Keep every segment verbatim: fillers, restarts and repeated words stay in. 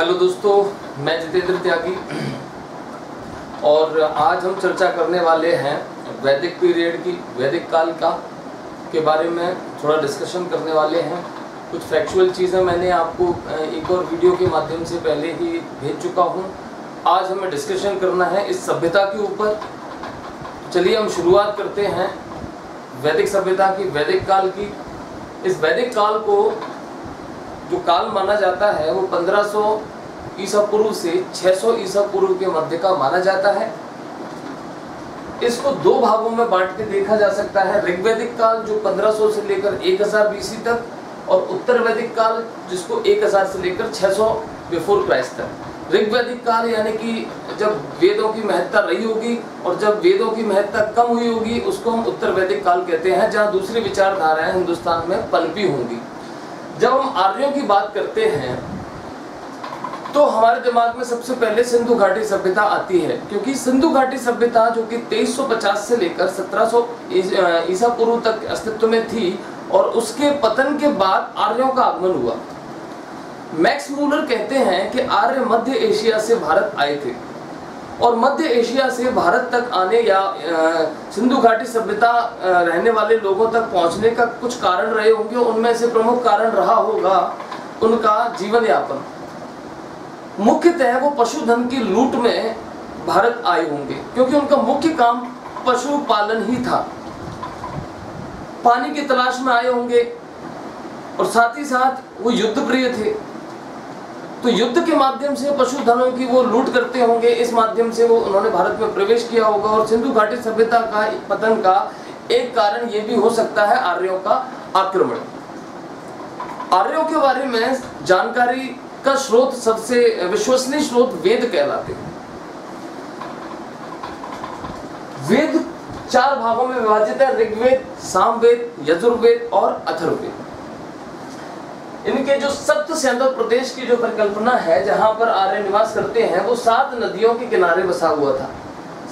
Hello दोस्तों, मैं जितेंद्र त्यागी और आज हम चर्चा करने वाले हैं वैदिक पीरियड की, वैदिक काल का के बारे में थोड़ा डिस्कशन करने वाले हैं। कुछ फैक्चुअल चीज़ें मैंने आपको एक और वीडियो के माध्यम से पहले ही भेज चुका हूं। आज हमें डिस्कशन करना है इस सभ्यता के ऊपर। चलिए हम शुरुआत करते हैं वैदिक सभ्यता की, वैदिक काल की। इस वैदिक काल को जो काल माना जाता है वो पंद्रह सौ ईसा पूर्व से छह सौ ईसा पूर्व के मध्य का माना जाता है। इसको दो भागों में बांट के देखा जा सकता है, ऋग्वैदिक काल जो पंद्रह सौ से लेकर एक हज़ार बीसी तक, और उत्तर वैदिक काल जिसको एक हज़ार से लेकर छह सौ बिफोर क्राइस्ट तक। ऋग्वैदिक काल यानी कि जब वेदों की महत्ता रही होगी और जब वेदों की महत्ता कम हुई होगी उसको हम उत्तर वैदिक काल कहते हैं, जहाँ दूसरी विचारधाराएं हिंदुस्तान में पनपी होंगी। जब हम आर्यों की बात करते हैं तो हमारे दिमाग में सबसे पहले सिंधु घाटी सभ्यता आती है, क्योंकि सिंधु घाटी सभ्यता जो कि तेईस सौ पचास से लेकर सत्रह सौ ईसा पूर्व तक अस्तित्व में थी और उसके पतन के बाद आर्यों का आगमन हुआ। मैक्स मूलर कहते हैं कि आर्य मध्य एशिया से भारत आए थे और मध्य एशिया से भारत तक आने या सिंधु घाटी सभ्यता रहने वाले लोगों तक पहुंचने का कुछ कारण रहे होंगे। उनमें से प्रमुख कारण रहा होगा उनका जीवन यापन। मुख्यतः वो पशुधन की लूट में भारत आए होंगे क्योंकि उनका मुख्य काम पशुपालन ही था। पानी की तलाश में आए होंगे और साथ ही साथ वो युद्ध प्रिय थे, तो युद्ध के माध्यम से पशुधनों की वो लूट करते होंगे। इस माध्यम से वो उन्होंने भारत में प्रवेश किया होगा और सिंधु घाटी सभ्यता का पतन का एक कारण ये भी हो सकता है आर्यों का आक्रमण। आर्यों के बारे में जानकारी का स्रोत, सबसे विश्वसनीय स्रोत वेद कहलाते हैं। वेद चार भागों में विभाजित है, ऋग्वेद, सामवेद, यजुर्वेद और अथर्ववेद। इनके जो सप्त सिंधु प्रदेश की जो परिकल्पना है जहां पर आर्य निवास करते हैं वो सात नदियों के किनारे बसा हुआ था,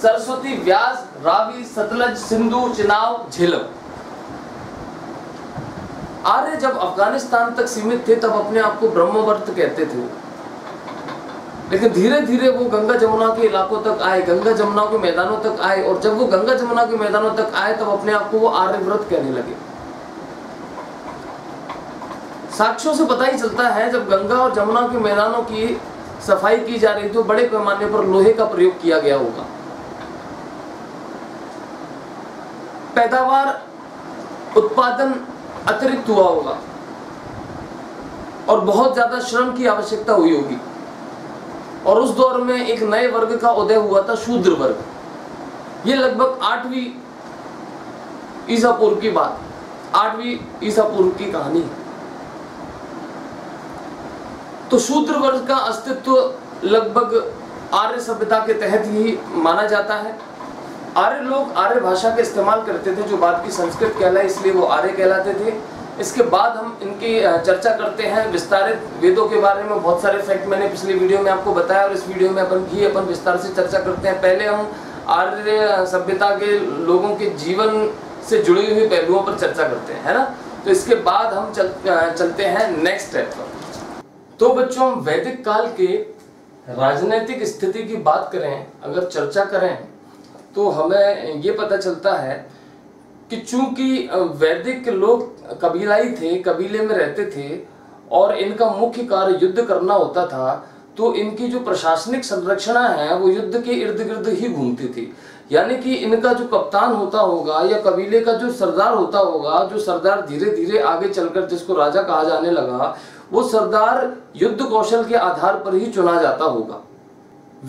सरस्वती, व्यास, रावी, सतलज, सिंधु, चिनाव, झेलम। आर्य जब अफगानिस्तान तक सीमित थे तब अपने आप को ब्रह्मवर्त कहते थे, लेकिन धीरे धीरे वो गंगा जमुना के इलाकों तक आए, गंगा जमुना के मैदानों तक आए और जब वो गंगा जमुना के मैदानों तक आए तब अपने आप को वो आर्यव्रत कहने लगे। साक्ष्यों से पता ही चलता है जब गंगा और जमुना के मैदानों की सफाई की जा रही थी तो बड़े पैमाने पर लोहे का प्रयोग किया गया होगा। पैदावार, उत्पादन अतिरिक्त हुआ होगा और बहुत ज्यादा श्रम की आवश्यकता हुई होगी और उस दौर में एक नए वर्ग का उदय हुआ था, शूद्र वर्ग। ये लगभग आठवीं ईसा पूर्व की बात, आठवीं ईसा पूर्व की कहानी है। तो शूद्र वर्ग का अस्तित्व लगभग आर्य सभ्यता के तहत ही माना जाता है। आर्य लोग आर्य भाषा के इस्तेमाल करते थे जो बाद की संस्कृत कहलाई, इसलिए वो आर्य कहलाते थे। इसके बाद हम इनकी चर्चा करते हैं विस्तारित वेदों के बारे में। बहुत सारे फैक्ट मैंने पिछले वीडियो में आपको बताया और इस वीडियो में अपन भी अपन विस्तार से चर्चा करते हैं। पहले हम आर्य सभ्यता के लोगों के जीवन से जुड़ी हुई पहलुओं पर चर्चा करते हैं, है ना। तो इसके बाद हम चल, चलते हैं नेक्स्ट स्टेप पर। तो बच्चों, हम वैदिक काल के राजनीतिक स्थिति की बात करें, अगर चर्चा करें तो हमें ये पता चलता है कि चूंकि वैदिक लोग कबीलाई थे, कबीले में रहते थे और इनका मुख्य कार्य युद्ध करना होता था, तो इनकी जो प्रशासनिक संरचना है वो युद्ध के इर्द गिर्द ही घूमती थी। यानी कि इनका जो कप्तान होता होगा या कबीले का जो सरदार होता होगा, जो सरदार धीरे धीरे आगे चलकर जिसको राजा कहा जाने लगा, वो सरदार युद्ध कौशल के आधार पर ही चुना जाता होगा।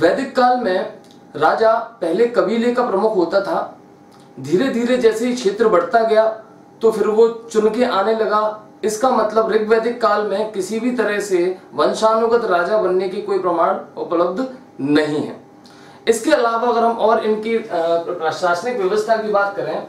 वैदिक काल में राजा पहले कबीले का प्रमुख होता था, धीरे धीरे जैसे ही क्षेत्र बढ़ता गया तो फिर वो चुन के आने लगा। इसका मतलब ऋग्वैदिक काल में किसी भी तरह से वंशानुगत राजा बनने की कोई प्रमाण उपलब्ध नहीं है। इसके अलावा अगर हम और इनकी प्रशासनिक व्यवस्था की बात करें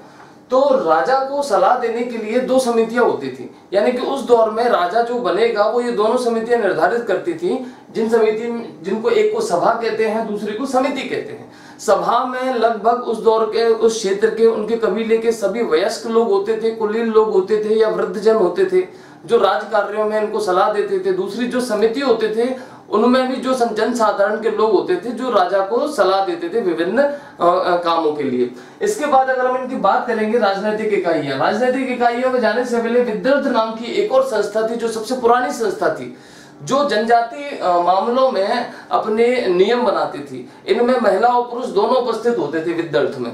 तो राजा को सलाह देने के लिए दो समितियां होती थी, यानी कि उस दौर में राजा जो बनेगा वो ये दोनों समितियां निर्धारित करती थी, जिन समिति जिनको एक को सभा कहते हैं, दूसरी को समिति कहते हैं। सभा में लगभग उस दौर के, उस क्षेत्र के, उनके कबीले के सभी वयस्क लोग होते थे, कुलीन लोग होते थे या वृद्धजन होते थे जो राज कार्यों में इनको सलाह देते थे। दूसरी जो समिति होते थे उनमें भी जो जनसाधारण के लोग होते थे जो राजा को सलाह देते थे विभिन्न कामों के लिए। इसके बाद अगर हम इनकी बात करेंगे राजनीतिक इकाइयां, राजनीतिक इकाइयों में जाने से पहले विद्यार्थ नाम की एक और संस्था थी जो सबसे पुरानी संस्था थी, जो जनजाति मामलों में अपने नियम बनाती थी। इनमें महिला और पुरुष दोनों उपस्थित होते थे विद्यार्थ में।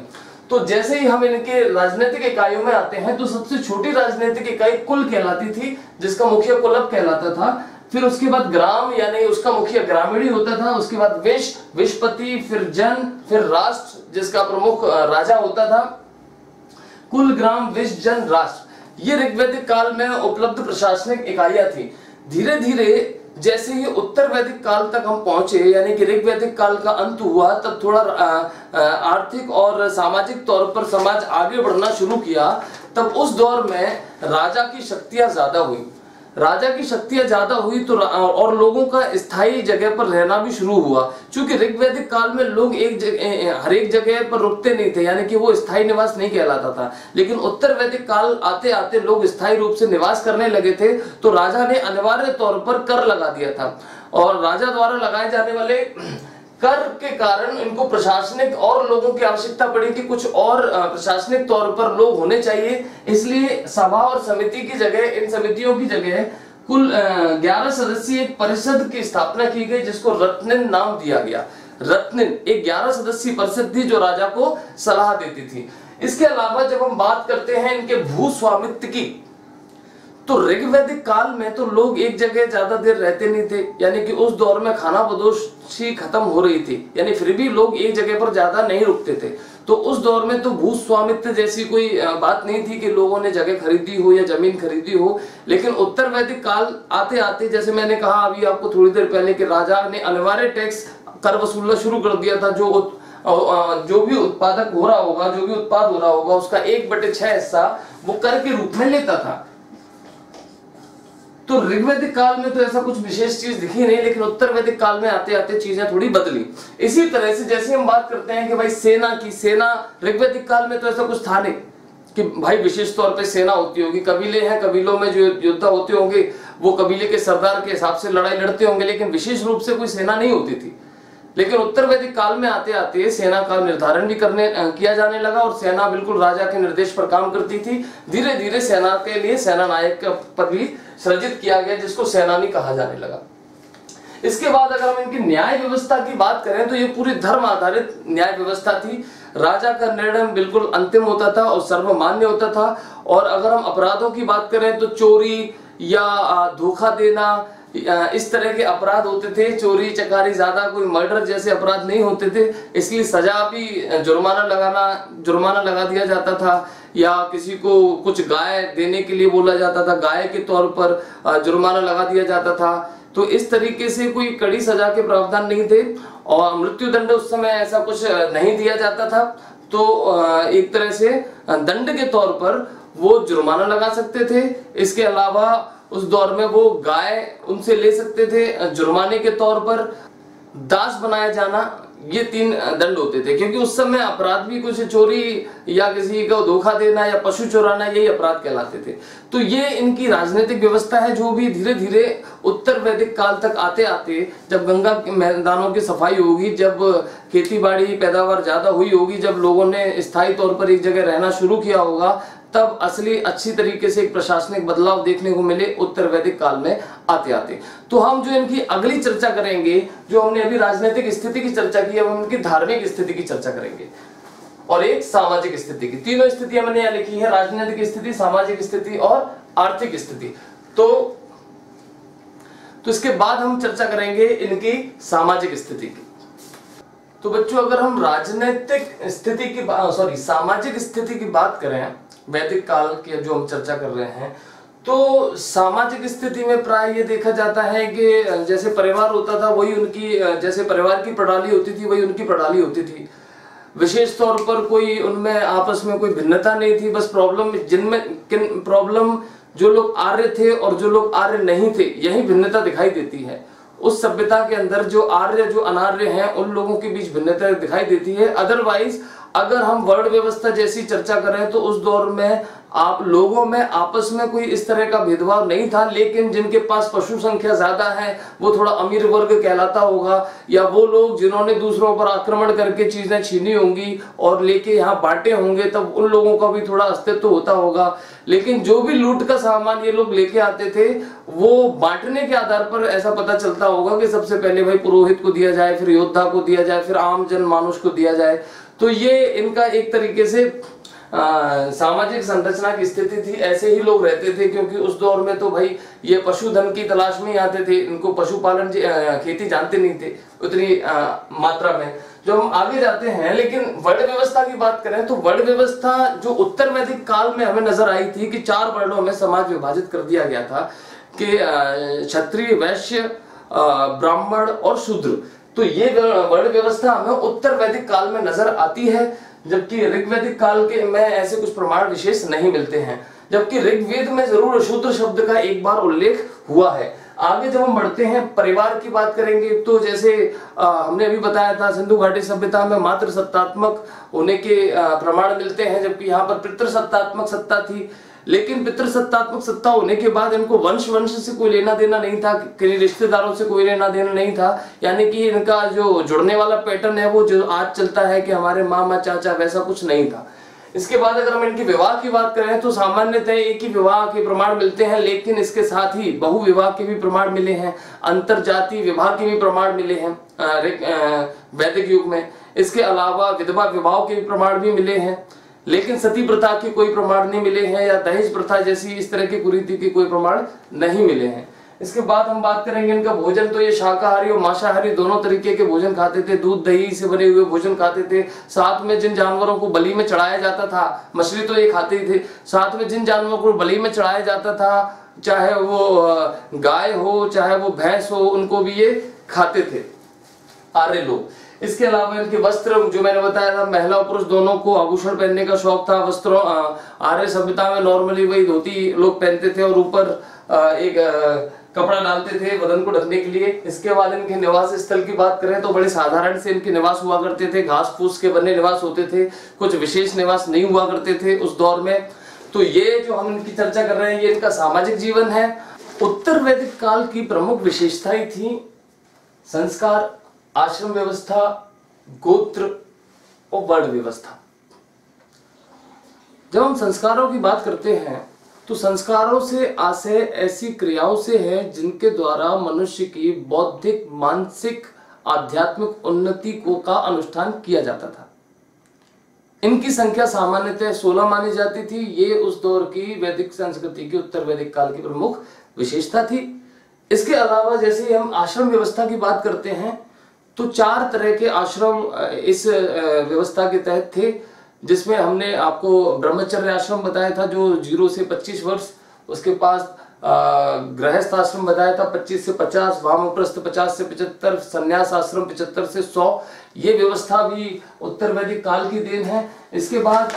तो जैसे ही हम इनके राजनीतिक इकाइयों में आते हैं तो सबसे छोटी राजनीतिक इकाई कुल कहलाती थी, जिसका मुखिया कुलप कहलाता था। फिर उसके बाद ग्राम यानी उसका मुखिया ग्रामीणी होता था। उसके बाद विश विशपति, फिर जन, फिर राष्ट्र जिसका प्रमुख राजा होता था। कुल, ग्राम, विश, जन, राष्ट्र, ये ऋग्वैदिक काल में उपलब्ध प्रशासनिक इकाइयां थी। धीरे धीरे जैसे ही उत्तर वैदिक काल तक हम पहुंचे यानी कि ऋग वैदिक काल का अंत हुआ, तब थोड़ा आर्थिक और सामाजिक तौर पर समाज आगे बढ़ना शुरू किया। तब उस दौर में राजा की शक्तियां ज्यादा हुई, राजा की शक्तियां ज्यादा हुई तो और लोगों का स्थायी जगह पर रहना भी शुरू हुआ। क्योंकि ऋग्वैदिक काल में लोग एक जगह हर एक जगह पर रुकते नहीं थे, यानी कि वो स्थायी निवास नहीं कहलाता था। लेकिन उत्तर वैदिक काल आते आते लोग स्थायी रूप से निवास करने लगे थे, तो राजा ने अनिवार्य तौर पर कर लगा दिया था। और राजा द्वारा लगाए जाने वाले कर के कारण इनको प्रशासनिक और लोगों की आवश्यकता पड़ी कि कुछ और प्रशासनिक तौर पर लोग होने चाहिए। इसलिए सभा और समिति की जगह, इन समितियों की जगह कुल ग्यारह सदस्यीय एक परिषद की स्थापना की गई, जिसको रत्नन नाम दिया गया। रत्नन एक ग्यारह सदस्यीय परिषद थी जो राजा को सलाह देती थी। इसके अलावा जब हम बात करते हैं इनके भू स्वामित्व की, तो ऋग्वैदिक काल में तो लोग एक जगह ज्यादा देर रहते नहीं थे, यानी कि उस दौर में खाना बदोशी खत्म हो रही थी, यानी फिर भी लोग एक जगह पर ज्यादा नहीं रुकते थे। तो उस दौर में तो भू स्वामित्व जैसी कोई बात नहीं थी कि लोगों ने जगह खरीदी हो या जमीन खरीदी हो। लेकिन उत्तर वैदिक काल आते आते, जैसे मैंने कहा अभी आपको थोड़ी देर पहले, कि राजा ने अनिवार्य टैक्स कर वसूलना शुरू कर दिया था। जो जो भी उत्पादक हो रहा होगा, जो भी उत्पाद हो रहा होगा, उसका एक बटे छह हिस्सा वो कर के रूप में लेता था। तो ऋग्वैदिक काल में तो ऐसा कुछ विशेष चीज दिखी नहीं, लेकिन उत्तर वैदिक काल में आते आते चीजें थोड़ी बदली। इसी तरह से जैसे हम बात करते हैं कि भाई सेना की, सेना ऋग्वैदिक काल में तो ऐसा कुछ था नहीं कि भाई विशेष तौर पे सेना होती होगी। कबीले हैं, कबीलों में जो योद्धा होते होंगे वो कबीले के सरदार के हिसाब से लड़ाई लड़ते होंगे, लेकिन विशेष रूप से कोई सेना नहीं होती थी। लेकिन उत्तर वैदिक काल में आते आते सेना का निर्धारण भी करने किया जाने लगा, और सेना बिल्कुल राजा के निर्देश पर काम करती थी। धीरे धीरे सेना के लिए सेना नायक का पद भी सृजित किया गया, जिसको सेनानी कहा जाने लगा। इसके बाद अगर हम इनकी न्याय व्यवस्था की बात करें तो ये पूरी धर्म आधारित न्याय व्यवस्था थी। राजा का निर्णय बिल्कुल अंतिम होता था और सर्वमान्य होता था। और अगर हम अपराधों की बात करें तो चोरी या धोखा देना, इस तरह के अपराध होते थे। चोरी चकारी ज्यादा, कोई मर्डर जैसे अपराध नहीं होते थे, इसलिए सजा भी जुर्माना लगाना जुर्माना लगा दिया जाता था, या किसी को कुछ गाय देने के लिए बोला जाता था, गाय के तौर पर जुर्माना लगा दिया जाता था। तो इस तरीके से कोई कड़ी सजा के प्रावधान नहीं थे, और मृत्युदंड उस समय ऐसा कुछ नहीं दिया जाता था। तो एक तरह से दंड के तौर पर वो जुर्माना लगा सकते थे। इसके अलावा उस दौर में वो गाय उनसे ले सकते थे जुर्माने के तौर पर। दास बनाया जाना, ये तीन दंड होते थे, क्योंकि उस समय अपराध भी कुछ चोरी या किसी को धोखा देना या पशु चुराना, यही अपराध कहलाते थे। तो ये इनकी राजनीतिक व्यवस्था है, जो भी धीरे धीरे उत्तर वैदिक काल तक आते आते, जब गंगा के मैदानों की सफाई होगी, जब खेती बाड़ी पैदावार ज्यादा हुई होगी, जब लोगों ने स्थायी तौर पर एक जगह रहना शुरू किया होगा, तब असली अच्छी तरीके से एक प्रशासनिक बदलाव देखने को मिले उत्तर वैदिक काल में आते आते। तो हम जो इनकी अगली चर्चा करेंगे, जो हमने अभी राजनीतिक स्थिति की चर्चा की, अब हम इनकी धार्मिक स्थिति की चर्चा करेंगे और एक सामाजिक स्थिति की। तीनों स्थितियां मैंने यहाँ लिखी है, राजनीतिक स्थिति, सामाजिक स्थिति और आर्थिक स्थिति। तो तो इसके बाद हम चर्चा करेंगे इनकी सामाजिक स्थिति की। तो बच्चों, अगर हम राजनीतिक स्थिति की सॉरी सामाजिक स्थिति की बात करें वैदिक काल की, जो हम चर्चा कर रहे हैं, तो सामाजिक स्थिति में प्राय ये देखा जाता है कि जैसे परिवार होता था वही उनकी, जैसे परिवार की प्रणाली होती थी वही उनकी प्रणाली होती थी। विशेष तौर पर कोई उनमें आपस में कोई भिन्नता नहीं थी। बस प्रॉब्लम जिनमें किन प्रॉब्लम जो लोग आर्य थे और जो लोग आर्य नहीं थे, यही भिन्नता दिखाई देती है। उस सभ्यता के अंदर जो आर्य जो अनार्य हैं, उन लोगों के बीच भिन्नता दिखाई देती है। अदरवाइज अगर हम वर्ड व्यवस्था जैसी चर्चा कर रहे हैं तो उस दौर में आप लोगों में आपस में कोई इस तरह का भेदभाव नहीं था, लेकिन जिनके पास पशु संख्या ज्यादा है वो थोड़ा अमीर वर्ग कहलाता होगा, या वो लोग जिन्होंने दूसरों पर आक्रमण करके चीजें छीनी होंगी और लेके यहाँ बांटे होंगे, तब उन लोगों का भी थोड़ा अस्तित्व होता होगा। लेकिन जो भी लूट का सामान ये लोग लेके आते थे वो बांटने के आधार पर ऐसा पता चलता होगा कि सबसे पहले भाई पुरोहित को दिया जाए, फिर योद्धा को दिया जाए, फिर आम जन मानुष को दिया जाए। तो ये इनका एक तरीके से आ, सामाजिक संरचना की स्थिति थी, ऐसे ही लोग रहते थे, क्योंकि उस दौर में तो भाई ये पशुधन की तलाश में ही आते थे, इनको पशुपालन खेती जानते नहीं थे उतनी आ, मात्रा में। जो हम आगे जाते हैं, लेकिन वर्ण व्यवस्था की बात करें तो वर्ण व्यवस्था जो उत्तर वैदिक काल में हमें नजर आई थी कि चार वर्णों में समाज विभाजित कर दिया गया था कि क्षत्रिय, वैश्य, ब्राह्मण और शूद्र। तो ये वर्ण व्यवस्था हमें उत्तर वैदिक काल में नजर आती है, जबकि ऋग्वैदिक काल के में ऐसे कुछ प्रमाण विशेष नहीं मिलते हैं, जबकि ऋग्वेद में जरूर शूद्र शब्द का एक बार उल्लेख हुआ है। आगे जब हम बढ़ते हैं परिवार की बात करेंगे तो जैसे आ, हमने अभी बताया था सिंधु घाटी सभ्यता में मातृ सत्तात्मक होने के प्रमाण मिलते हैं, जबकि यहाँ पर पितृ सत्तात्मक सत्ता थी। लेकिन पितृ सत्तात्मक सत्ता होने के बाद इनको वंश वंश से कोई लेना देना नहीं था, किसी रिश्तेदारों से कोई लेना देना नहीं था, यानी कि इनका जो जुड़ने वाला पैटर्न है वो जो आज चलता है कि हमारे मामा चाचा, वैसा कुछ नहीं था। इसके बाद अगर हम इनकी विवाह की बात करें तो सामान्यतः एक ही विवाह के प्रमाण मिलते हैं, लेकिन इसके साथ ही बहु विवाह के भी प्रमाण मिले हैं, अंतर जाति विवाह के भी प्रमाण मिले हैं वैदिक युग में। इसके अलावा विधवा विवाह के भी प्रमाण भी मिले हैं, लेकिन सती प्रथा के कोई प्रमाण नहीं मिले हैं, या दहेज प्रथा जैसी इस तरह की कुरीति के कोई प्रमाण नहीं मिले हैं। इसके बाद हम बात करेंगे इनका भोजन, तो ये शाकाहारी और मांसाहारी दोनों तरीके के भोजन खाते थे, दूध दही से बने हुए भोजन खाते थे। साथ में जिन जानवरों को बलि में चढ़ाया जाता था, मछली तो ये खाते ही थे, साथ में जिन जानवरों को बलि में चढ़ाया जाता था, चाहे वो गाय हो चाहे वो भैंस हो, उनको भी ये खाते थे आर्य लोग। इसके अलावा इनके वस्त्र, जो मैंने बताया था, महिला और पुरुष दोनों को आभूषण पहनने का शौक था। वस्त्रों आर्य सभ्यता में नॉर्मली वही धोती लोग पहनते थे और ऊपर एक कपड़ा डालते थे बदन को ढकने के लिए। इसके बाद इनके निवास स्थल की बात करें तो बड़े साधारण से इनके निवास हुआ करते थे, घास फूस के बने निवास होते थे, कुछ विशेष निवास नहीं हुआ करते थे उस दौर में। तो ये जो हम इनकी चर्चा कर रहे हैं ये इनका सामाजिक जीवन है। उत्तर वैदिक काल की प्रमुख विशेषताएं थी संस्कार, आश्रम व्यवस्था, गोत्र और वर्ण व्यवस्था। जब हम संस्कारों की बात करते हैं तो संस्कारों से आशय ऐसी क्रियाओं से है जिनके द्वारा मनुष्य की बौद्धिक, मानसिक, आध्यात्मिक उन्नति को का अनुष्ठान किया जाता था। इनकी संख्या सामान्यतः सोलह मानी जाती थी। ये उस दौर की वैदिक संस्कृति की उत्तर वैदिक काल की प्रमुख विशेषता थी। इसके अलावा जैसे हम आश्रम व्यवस्था की बात करते हैं तो चार तरह के आश्रम इस व्यवस्था के तहत थे, जिसमें हमने आपको ब्रह्मचर्य आश्रम बताया था जो जीरो से पच्चीस वर्ष, उसके पास गृहस्थ आश्रम बताया था पच्चीस से पचास, वामप्रस्थ पचास से पचहत्तर, संन्यास आश्रम पचहत्तर से सौ। ये व्यवस्था भी उत्तर वैदिक काल की देन है। इसके बाद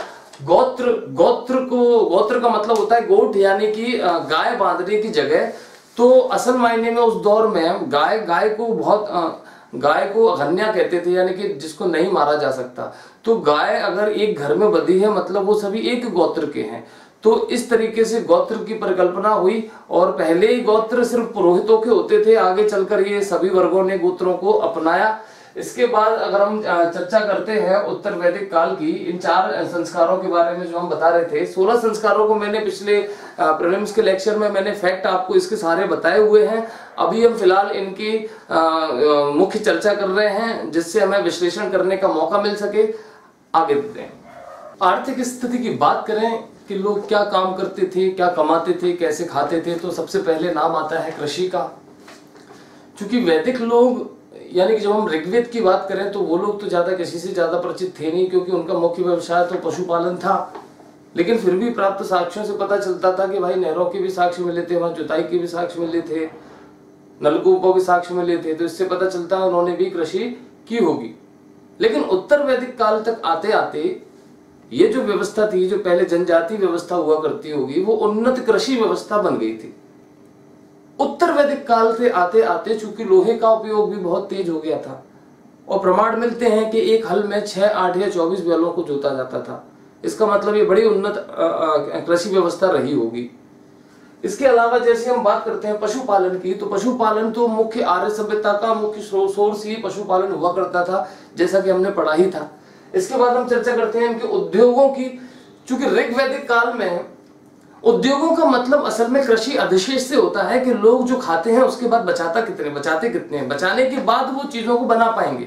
गोत्र, गोत्र को गोत्र का मतलब होता है गोठ, यानी कि गाय बांधने की जगह। तो असल मायने में उस दौर में गाय गाय को बहुत आ, गाय को अघन्या कहते थे, यानी कि जिसको नहीं मारा जा सकता। तो गाय अगर एक घर में बंधी है मतलब वो सभी एक गोत्र के हैं। तो इस तरीके से गोत्र की परिकल्पना हुई, और पहले ही गोत्र सिर्फ पुरोहितों के होते थे, आगे चलकर ये सभी वर्गों ने गोत्रों को अपनाया। इसके बाद अगर हम चर्चा करते हैं उत्तर वैदिक काल की इन चार संस्कारों के बारे में जो हम बता रहे थे, सोलह संस्कारों को मैंने पिछले प्रीलिम्स के लेक्चर में मैंने फैक्ट आपको इसके सारे बताए हुए हैं। अभी हम फिलहाल इनकी मुख्य चर्चा कर रहे हैं जिससे हमें विश्लेषण करने का मौका मिल सके। आगे बढ़ते हैं। आर्थिक स्थिति की बात करें कि लोग क्या काम करते थे, क्या कमाते थे, कैसे खाते थे, तो सबसे पहले नाम आता है कृषि का। चूंकि वैदिक लोग, यानी कि जब हम ऋग्वेद की बात करें तो वो लोग तो ज्यादा किसी से ज्यादा परिचित थे नहीं, क्योंकि उनका मुख्य व्यवसाय तो पशुपालन था। लेकिन फिर भी प्राप्त साक्ष्यों से पता चलता था कि भाई नहरों के भी साक्ष्य मिले थे, वहां जुताई के भी साक्ष्य मिले थे, नलकूपों के साक्ष्य मिले थे, तो इससे पता चलता है उन्होंने भी कृषि की होगी। लेकिन उत्तर वैदिक काल तक आते आते ये जो व्यवस्था थी, जो पहले जनजाति व्यवस्था हुआ करती होगी, वो उन्नत कृषि व्यवस्था बन गई थी। उत्तर वैदिक काल से आते आते चूंकि लोहे का उपयोग भी बहुत तेज हो गया था और प्रमाण मिलते हैं कि एक हल में छः आठ या चौबीस बैलों को जोता जाता था। इसका मतलब ये बड़ी उन्नत कृषि व्यवस्था रही होगी। इसके अलावा जैसे हम बात करते हैं पशुपालन की, तो पशुपालन तो मुख्य आर्य सभ्यता का मुख्य सोर्स ही पशुपालन हुआ करता था, जैसा कि हमने पढ़ा ही था। इसके बाद हम चर्चा करते हैं इनके उद्योगों की। चूंकि ऋग्वैदिक काल में उद्योगों का मतलब असल में कृषि अधिशेष से होता है कि लोग जो खाते हैं उसके बाद बचाता कितने बचाते कितने हैं, बचाने के बाद वो चीजों को बना पाएंगे।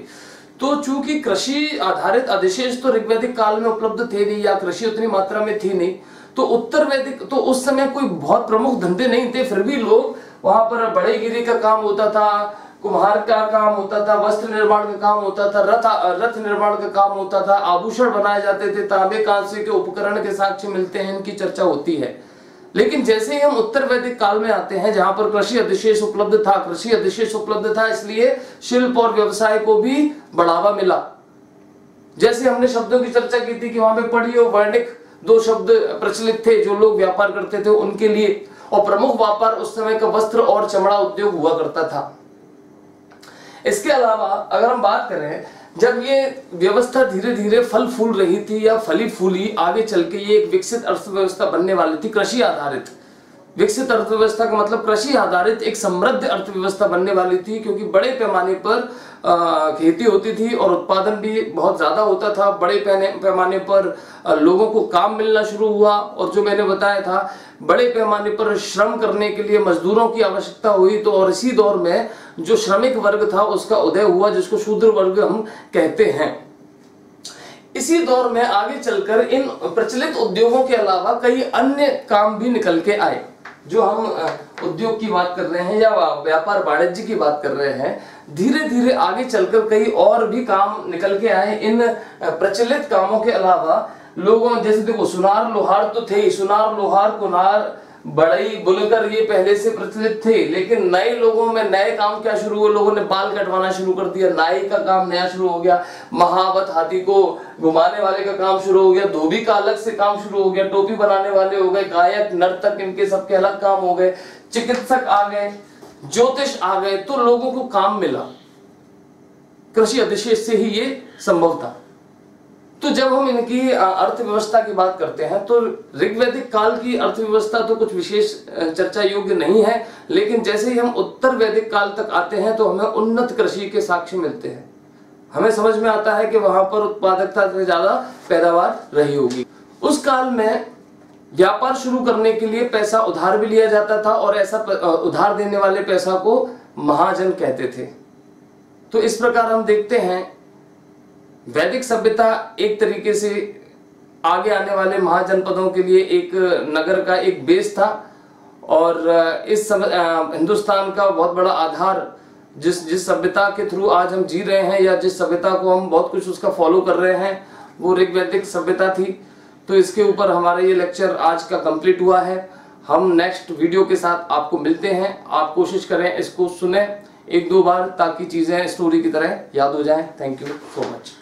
तो चूंकि कृषि आधारित अधिशेष तो ऋग्वैदिक काल में उपलब्ध थे नहीं, या कृषि उतनी मात्रा में थी नहीं, तो उत्तर वैदिक तो उस समय कोई बहुत प्रमुख धंधे नहीं थे, फिर भी लोग वहां पर बड़ेगिरी का काम होता था, कुम्हार का काम होता था, वस्त्र निर्माण का काम होता था, रथ रथ निर्माण का काम होता था, आभूषण बनाए जाते थे, तांबे कांसे के उपकरण के साक्ष्य मिलते हैं, इनकी चर्चा होती है। लेकिन जैसे ही हम उत्तर वैदिक काल में आते हैं जहां पर कृषि अधिशेष उपलब्ध था, कृषि अधिशेष उपलब्ध था इसलिए शिल्प और व्यवसाय को भी बढ़ावा मिला। जैसे हमने शब्दों की चर्चा की थी कि वहां पे पढ़ी और वर्णिक दो शब्द प्रचलित थे जो लोग व्यापार करते थे उनके लिए, और प्रमुख व्यापार उस समय का वस्त्र और चमड़ा उद्योग हुआ करता था। इसके अलावा अगर हम बात करें, जब ये व्यवस्था धीरे धीरे फल फूल रही थी या फली फूली, आगे चल के ये एक विकसित अर्थव्यवस्था बनने वाली थी, कृषि आधारित। विकसित अर्थव्यवस्था का मतलब कृषि आधारित एक समृद्ध अर्थव्यवस्था बनने वाली थी, क्योंकि बड़े पैमाने पर खेती होती थी और उत्पादन भी बहुत ज़्यादा होता था। बड़े पैमाने पर लोगों को काम मिलना शुरू हुआ, और जो मैंने बताया था बड़े पैमाने पर श्रम करने के लिए मजदूरों की आवश्यकता हुई, तो और इसी दौर में जो श्रमिक वर्ग था उसका उदय हुआ, जिसको शूद्र वर्ग हम कहते हैं। इसी दौर में आगे चलकर इन प्रचलित उद्योगों के अलावा कई अन्य काम भी निकल के आए। जो हम उद्योग की बात कर रहे हैं या व्यापार वाणिज्य की बात कर रहे हैं, धीरे धीरे आगे चलकर कई और भी काम निकल के आए। इन प्रचलित कामों के अलावा लोगों, जैसे देखो सुनार लोहार तो थे, सुनार लोहार कुनार बड़ई बुनकर ये पहले से प्रचलित थे, लेकिन नए लोगों में नए काम क्या शुरू हुए, लोगों ने बाल कटवाना शुरू कर दिया, नाई का काम नया शुरू हो गया, महावत हाथी को घुमाने वाले का काम शुरू हो गया, धोबी का अलग से काम शुरू हो गया, टोपी बनाने वाले हो गए, गायक नर्तक इनके सबके अलग काम हो गए, चिकित्सक आ गए, ज्योतिष आ गए, तो लोगों को काम मिला। कृषि अधिशेष से ही ये संभव था। तो जब हम इनकी अर्थव्यवस्था की बात करते हैं तो ऋग्वैदिक काल की अर्थव्यवस्था तो कुछ विशेष चर्चा योग्य नहीं है, लेकिन जैसे ही हम उत्तर वैदिक काल तक आते हैं तो हमें उन्नत कृषि के साक्ष्य मिलते हैं। हमें समझ में आता है कि वहां पर उत्पादकता से ज्यादा पैदावार रही होगी। उस काल में व्यापार शुरू करने के लिए पैसा उधार भी लिया जाता था, और ऐसा उधार देने वाले पैसा को महाजन कहते थे। तो इस प्रकार हम देखते हैं वैदिक सभ्यता एक तरीके से आगे आने वाले महाजनपदों के लिए एक नगर का एक बेस था, और इस सम, आ, हिंदुस्तान का बहुत बड़ा आधार जिस जिस सभ्यता के थ्रू आज हम जी रहे हैं या जिस सभ्यता को हम बहुत कुछ उसका फॉलो कर रहे हैं वो ऋग्वैदिक सभ्यता थी। तो इसके ऊपर हमारा ये लेक्चर आज का कंप्लीट हुआ है। हम नेक्स्ट वीडियो के साथ आपको मिलते हैं। आप कोशिश करें इसको सुने एक दो बार ताकि चीज़ें स्टोरी की तरह याद हो जाएं। Thank you so much.